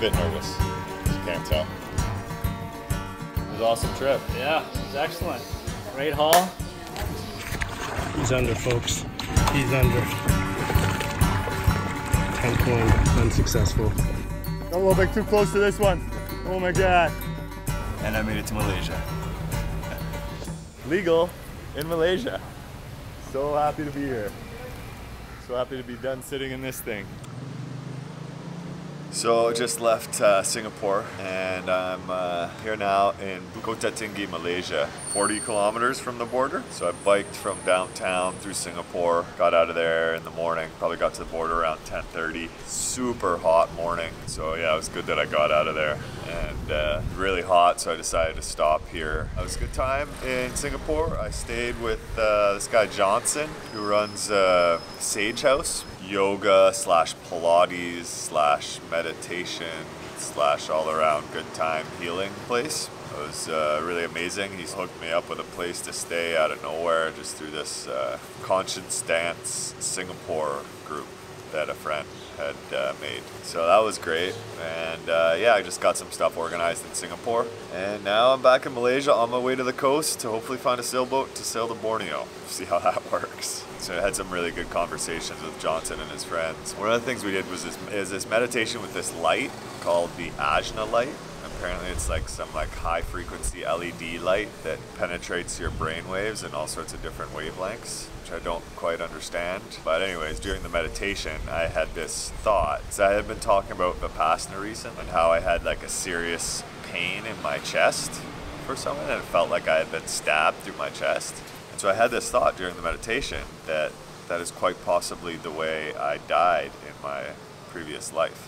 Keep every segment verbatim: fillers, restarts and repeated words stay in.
bit nervous, as you can't tell. It was an awesome trip. Yeah, it was excellent. Great haul. He's under, folks. He's under. ten coin, unsuccessful. Got a little bit too close to this one. Oh my God. And I made it to Malaysia. Legal in Malaysia. So happy to be here. So happy to be done sitting in this thing. So just left uh, Singapore, and I'm uh, here now in Kota Tinggi, Malaysia, forty kilometers from the border. So I biked from downtown through Singapore, got out of there in the morning, probably got to the border around ten thirty. Super hot morning, so yeah, it was good that I got out of there. And uh, really hot, so I decided to stop here. It was a good time in Singapore. I stayed with uh, this guy Johnson, who runs uh, Sage House. Yoga slash Pilates slash meditation slash all around good time healing place. It was uh, really amazing. He's hooked me up with a place to stay out of nowhere just through this uh, Conscience Dance Singapore group that a friend had uh, made. So that was great, and uh, yeah, I just got some stuff organized in Singapore, and now I'm back in Malaysia on my way to the coast to hopefully find a sailboat to sail to Borneo. See how that works. So I had some really good conversations with Johnson and his friends. One of the things we did was this, is this meditation with this light called the Ajna light. Apparently it's like some like high frequency L E D light that penetrates your brain waves in all sorts of different wavelengths, which I don't quite understand. But anyways, during the meditation, I had this thought. So I had been talking about Vipassana recently and how I had like a serious pain in my chest for someone, and it felt like I had been stabbed through my chest. And so I had this thought during the meditation that that is quite possibly the way I died in my previous life.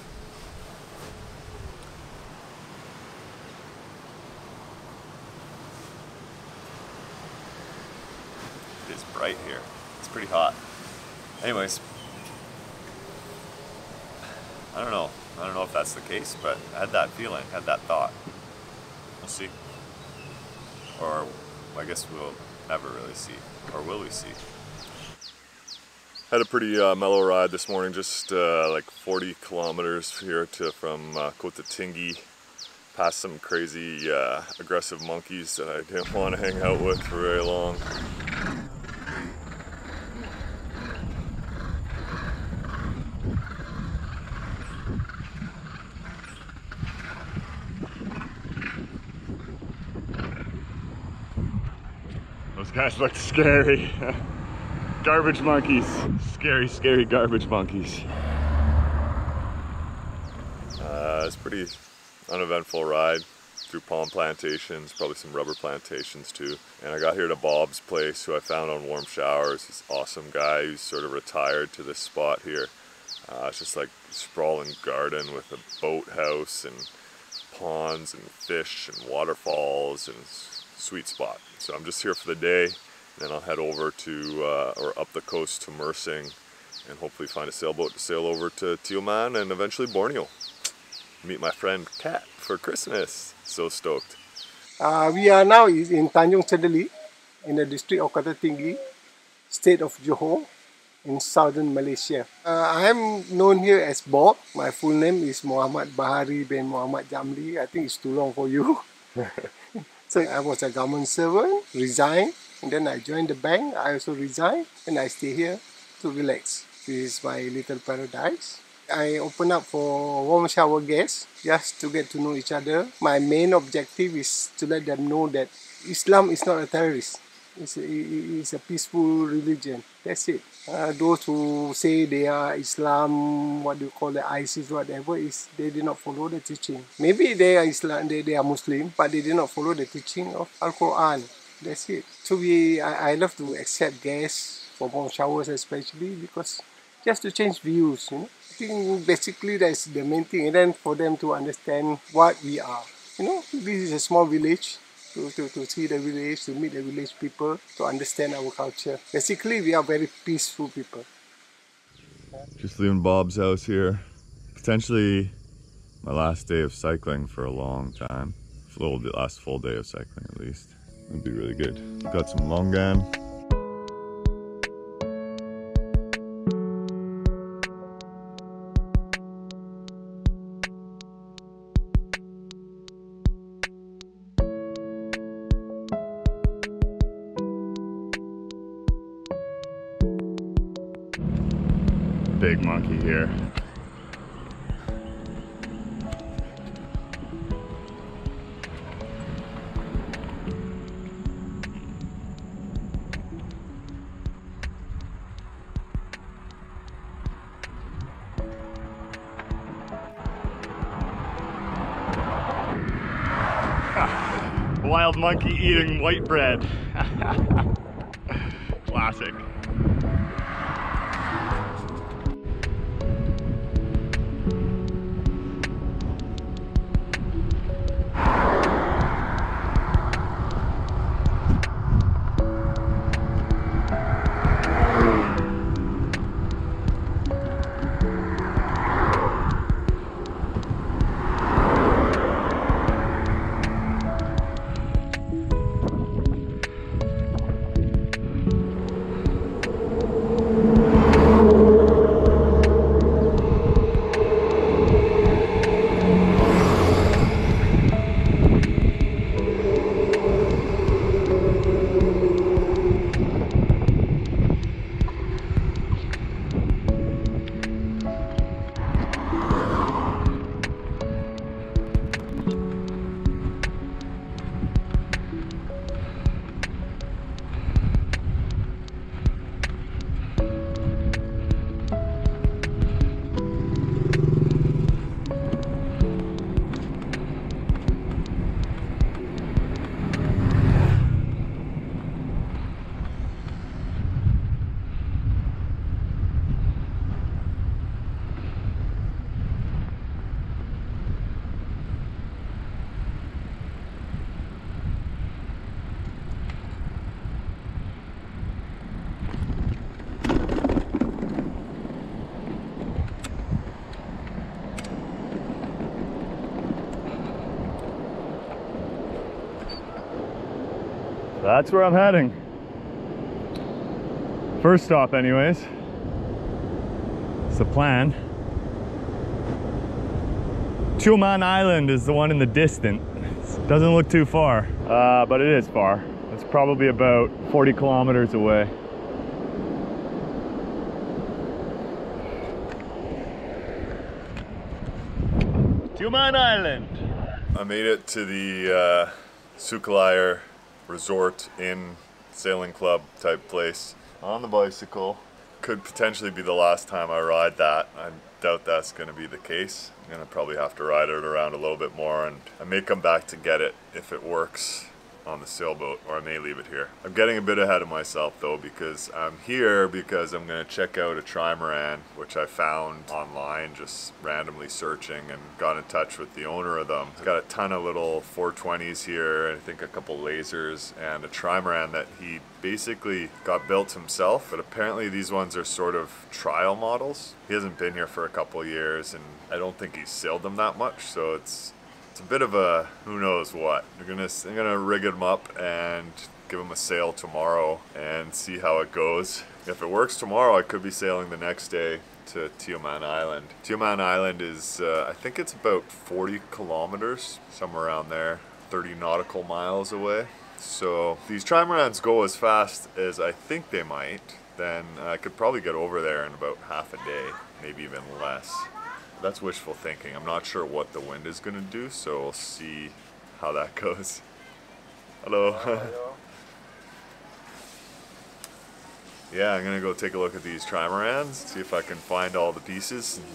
Is bright here. It's pretty hot. Anyways, I don't know. I don't know if that's the case, but I had that feeling, had that thought. We'll see. Or I guess we'll never really see. Or will we see? Had a pretty uh, mellow ride this morning, just uh, like forty kilometers here to from uh, Kota Tinggi. Past some crazy uh, aggressive monkeys that I didn't want to hang out with for very long. Guys look scary. Garbage monkeys. Scary, scary garbage monkeys. Uh, it's a pretty uneventful ride through palm plantations, probably some rubber plantations too. And I got here to Bob's place, who I found on Warm Showers. He's an awesome guy who's sort of retired to this spot here. Uh, it's just like a sprawling garden with a boathouse and ponds and fish and waterfalls, and sweet spot. So I'm just here for the day, and then I'll head over to uh, or up the coast to Mersing, and hopefully find a sailboat to sail over to Tioman and eventually Borneo. Meet my friend Kat for Christmas. So stoked. Uh, we are now in Tanjung Sedili, in the district of Kota Tinggi, state of Johor, in southern Malaysia. Uh, I am known here as Bob. My full name is Muhammad Bahari bin Muhammad Jamli. I think it's too long for you. So I was a government servant, resigned, and then I joined the bank. I also resigned, and I stay here to relax. This is my little paradise. I open up for warm shower guests just to get to know each other. My main objective is to let them know that Islam is not a terrorist. It's a, it's a peaceful religion. That's it. Uh, those who say they are Islam, what do you call the ISIS, whatever, is they did not follow the teaching. Maybe they are Islam, they, they are Muslim, but they did not follow the teaching of Al-Quran. That's it. So we, I, I love to accept guests for warm showers, especially because just to change views. You know, I think basically that's the main thing, and then for them to understand what we are. You know, this is a small village. To, to, to see the village, to meet the village people, to understand our culture. Basically, we are very peaceful people. Just leaving Bob's house here. Potentially my last day of cycling for a long time. Full, the last full day of cycling at least. It'd be really good. Got some longan. big monkey here. Wild monkey eating white bread. Classic. That's where I'm heading. First stop anyways. It's the plan. Tioman Island is the one in the distance. It doesn't look too far, uh, but it is far. It's probably about forty kilometers away. Tioman Island. I made it to the uh, Sukalair resort in sailing club type place on the bicycle. Could potentially be the last time I ride that. I doubt that's going to be the case. I'm going to probably have to ride it around a little bit more, and I may come back to get it if it works on the sailboat, or I may leave it here. I'm getting a bit ahead of myself though, because I'm here because I'm going to check out a trimaran which I found online just randomly searching, and got in touch with the owner of them. He's got a ton of little four twenties here, and I think a couple lasers, and a trimaran that he basically got built himself, but apparently these ones are sort of trial models. He hasn't been here for a couple years, and I don't think he's sailed them that much, so it's It's a bit of a who knows what. They're gonna, I'm gonna rig them up and give them a sail tomorrow and see how it goes. If it works tomorrow, I could be sailing the next day to Tioman Island. Tioman Island is, uh, I think it's about forty kilometers, somewhere around there, thirty nautical miles away. So if these trimarans go as fast as I think they might, then I could probably get over there in about half a day, maybe even less. That's wishful thinking. I'm not sure what the wind is going to do, so we'll see how that goes. Hello. Hi, yeah, I'm going to go take a look at these trimarans, see if I can find all the pieces and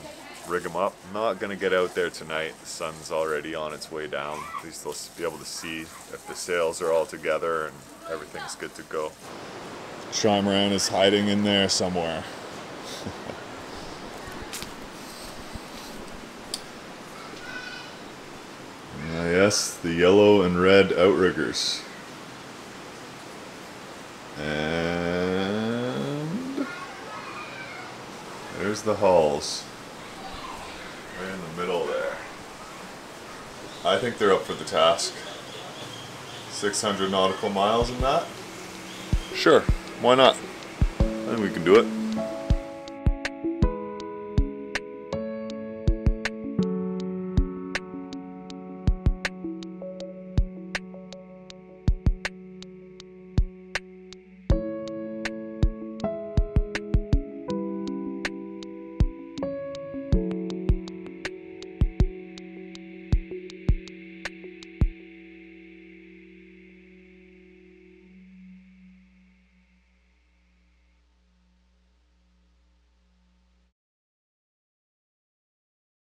rig them up. I'm not going to get out there tonight. The sun's already on its way down. At least they'll be able to see if the sails are all together and everything's good to go. Trimaran is hiding in there somewhere. Yes, the yellow and red outriggers. And there's the hulls. Right in the middle there. I think they're up for the task. six hundred nautical miles in that? Sure, why not? I think we can do it.